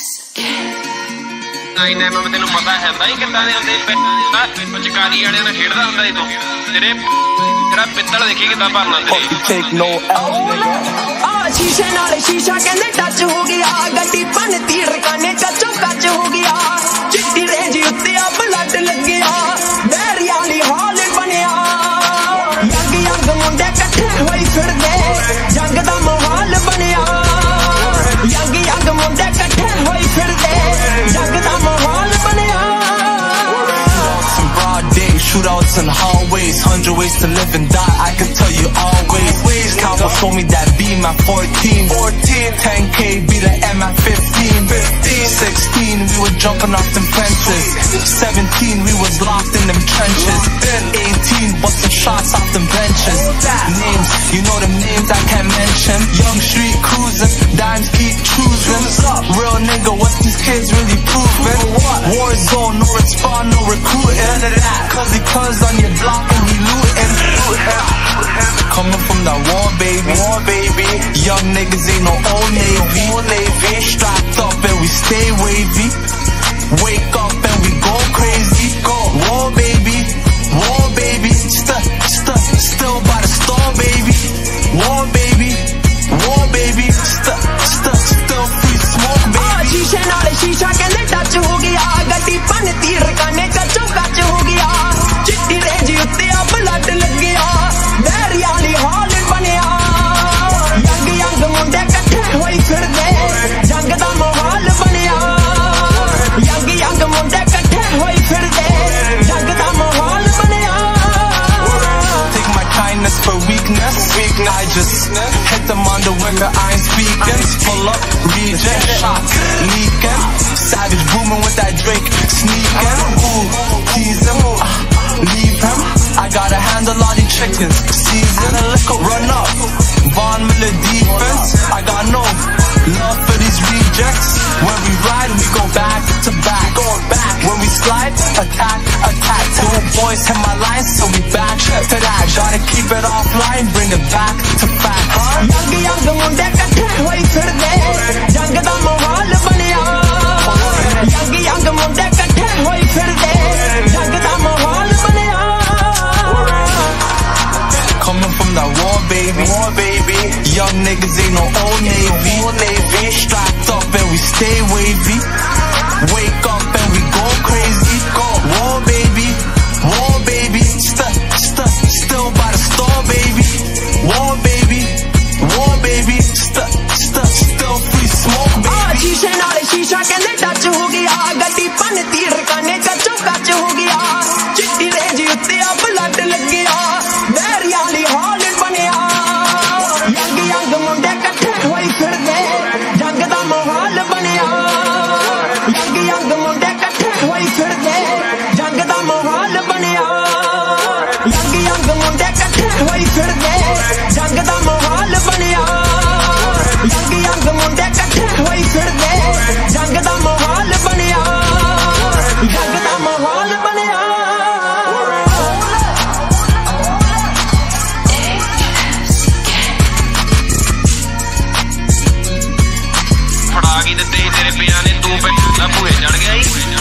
Take no L, nigga. Ah, शीशे नाले शीशा कहने टच हो गया गड्डी पन तीर काने कच्चो कच हो गया चिट्टी रेंज उत्ते आ ब्लड लग गया बैरियाली हाल बनिया यंग यंग मुंडे इकट्ठे होई फिर गए जंग दा माहौल बनिया यंग यंग मुंडे इकट्ठे होई फिर गए जंग दा माहौल बनिया Some broad day shootouts and hallways 100 ways to live and die I can tell you always Cowboy told me that be my 14 10k be the M at 15 16 we were jumping off them fences 17 we was locked in them trenches 18 busting shots off them benches names you know them names I can't mention young street cruising dimes keep choosing real nigga what's these kids really proving war zone no respawn no recruiting cuz on your block and we looting coming from that war baby young niggas ain't no old navy strapped up and we stay wavy wake up and we go crazy go war baby still by the store baby war baby still free smoke baby शीशे नाले शीशा कहने touch हो गया गड्डी पन तीर काने कच्चो कच हो गया चिट्टी रेंज उत्ते आ ब्लड लग गया बैरियाली हाल बनिया यंग मुंडे इकट्ठे होई फिर गए जंग दा माहौल बनिया यंग मुंडे इकट्ठे होई फिर गए जंग दा माहौल बनिया Take my kindness for weakness I just hit them on the window I ain't speaking Pull up, reject shots, leaking Savage booming with that Drake sneaking Ooh, tease him, leave him I gotta handle all these chickens Season, run up, Von Miller defense I got no love for these rejects When we ride, we go back to back When we slide, attack Two boys hit my line, so we back to that Gotta keep it offline, bring it back to fact Young munde katthe hoye firde jang da mahol baniya Young munde katthe hoye firde jang da mahol baniya Coming from that war baby Young niggas ain't no old navy Strapped up and we stay wavy Wake up and we go crazy Go war baby Still by the store baby war baby still free smoke baby शीशे नाले शीशा कहने touch हो गया गड्डी पन तीर काने कच्चो कच हो गया चिट्टी रेंज उत्ते आ ब्लड लग गया बैरियाली हाल बनिया यंग मुंडे इकट्ठे होई फिर गए जंग दा माहौल बनिया यंग मुंडे इकट्ठे होई फिर गए जंग दा माहौल बनिया यंग मुंडे इकट्ठे होई फिर गए जंग दा माहौल बनिया यंग मुंडे इकट्ठे होई फिर गए जंग दा माहौल बनिया जंग दा माहौल बनिया फड़ा गई ते तेरे पिया ने तू पे पूरे चढ़ गया